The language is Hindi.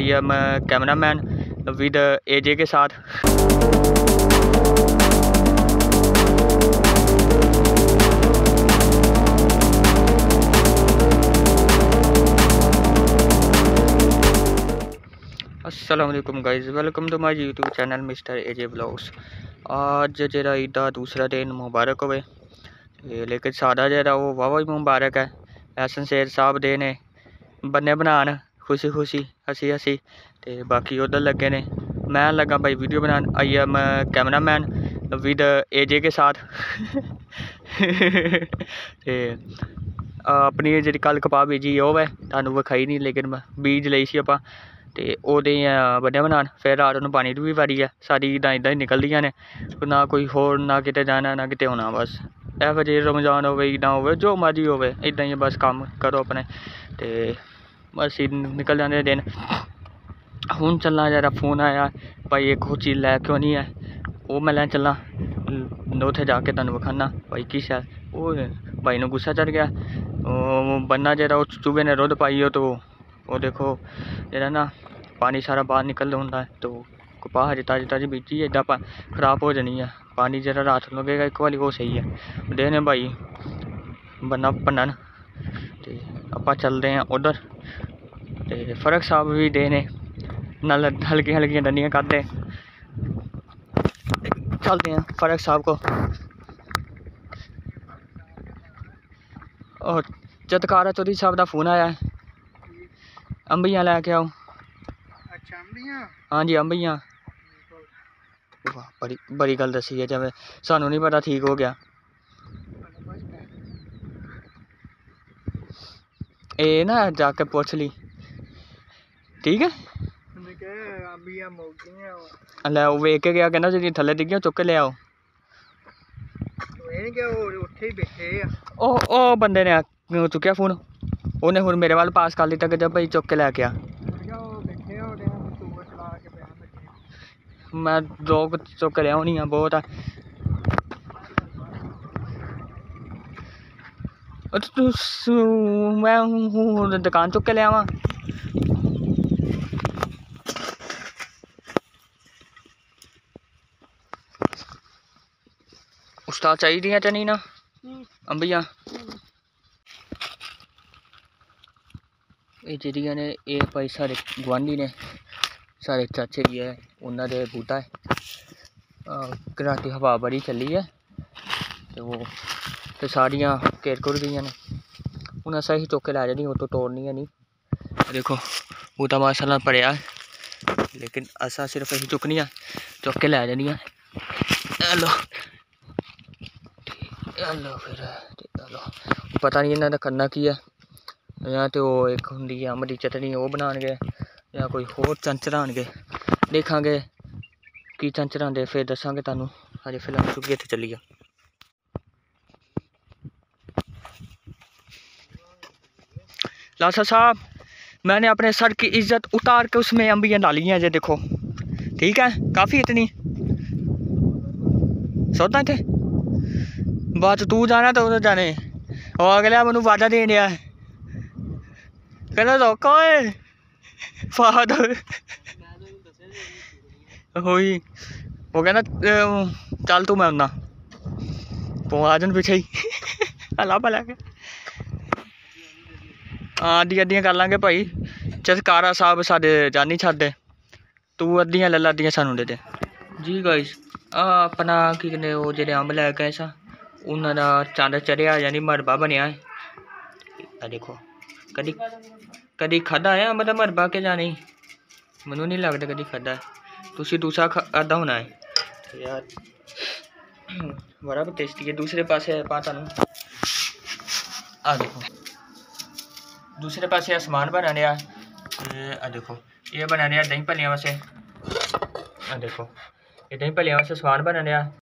I am camera man with AJ के साथ। अस्सलामुअलैकुम guys, welcome to my YouTube channel mister AJ vlogs. आज जरा ईद का दूसरा दिन मुबारक होवे, लेकिन सारा जरा वो वाह वाह मुबारक है। ऐसा शेर साहब दे ने बन्ने बनान खुशी खुशी हसी हसी, तो बाकी उधर लगे ने, मैं लगा भाई वीडियो बनान। I am camera man with AJ के साथ। अपनी जी कल कपा बीजी वो है, थानू विखाई नहीं, लेकिन बीज ली सी आपां ते ओदे बने बनान। फिर रात नूं पानी दी भी वारी है, सारी इदा इदा ही निकलदियां ने, ना कोई होर, ना किते जाना ना किते होना, बस ए फिर रमज़ान होवे इदा होवे जो मर्जी होवे इदा ही बस काम करो अपने, ते बस निकल जाते दिन। हुण चलना जरा, फोन आया भाई एक होर चीज़ लै क्यों नहीं है, वो मैं लैन चलना उत्थे जाके तुहानूं विखाना भाई की शै। वो भाई नूं गुस्सा चढ़ गया, बन्ना जरा उस चूहे ने रुद्ध पाई हो, तो वो देखो जरा ना पानी सारा बाहर निकल होता है, तो कपाह हजे ताज़ी ताज़ी बीजी है, इदा खराब हो जानी है, पानी जरा रात को लगेगा एक वाली वो सही है। देने भाई बन्ना भन्न, तो आप चलते हैं उधर। तो फर्क साहब भी देने नाल हल्की हल्की डंडियाँ करते, चलते हैं फर्क साहब को। और जतकारा चौधरी साहब का फोन आया है, अंबियां लैके आओ। अच्छा अंबियां? हाँ जी अंबियां। वाह बड़ी बड़ी गल दसी है, जब सानू नहीं पता ठीक हो गया। ए ना जाके पूछ ली ठीक है, लै वेख के गया, कहना जी थले डिगिया चुके ले आओ। ओ बंदे ने चुक्या फोन, उन्हें हूँ मेरे वाल पास कर दिता कि जब भाई चुक के लैके आ। मैं लोग चुक लिया होनी है बहुत है, मैं हूँ दुकान चुक के लिया वहाँ। उस्ताद चाहिए चनी ना अंबियां, ये चिड़िया ने, ये भाई सारे गुआढ़ी ने, सारे चाचे भी है, उन्होंने बूटा है। राती हवा बड़ी चली है, तो वो तो सारिया किर कुर गई ने, उन्हें सही चौके ला जानी, वो तो तोड़निया नहीं। देखो बूटा माशाल्लाह पड़िया, लेकिन असा सिर्फ अं चुकनिया चौके ला जानिया। हेलो हेलो फिर हेलो, पता नहीं इन्हों का करना की है, या तो एक होंगी अंब की चटनी वो बनाएंगे, या कोई होर चंचरा आएंगे, देखा कि चंचरा आते फिर दसा तू। अरे फिलहाल चुकी इतने चली गया, लासा साहब मैंने अपने सर की इज्जत उतार के उसमें अंबियां डाली हैं, ये देखो ठीक है काफ़ी इतनी सौदा थे, बाद तू जाना तो उधर जाने, और अगला मैं वादा दे रहा है कहना रोका फादर हो, कहना चल तू मैं आना तो आ जान पिछे ही हला भला के। हाँ अद्धियां अद्धियां कर लांगे भाई, चटकारा साहब साढ़े जानी छादे, तू अद्धियां ले ला अद्धियां सानू दे दे। जी गाइस अपना की कहने वो जेडे अंब लै गए सा, उन्होंने चंद चढ़िया यानी मरबा बनया है। देखो कदी कदी खादा है अंब का मरबा के जाने, मैनू नहीं लगता कदी खादा है, तुसी दूसरा खादा होना है यार, बड़ा टेस्टी है। दूसरे पासे आ देखो, दूसरे पासे समान बना रहा है, आ देखो ये बना रहा दही भलिया वास्ते, आ देखो ये दही भलिया वास्ते समान बना रहा,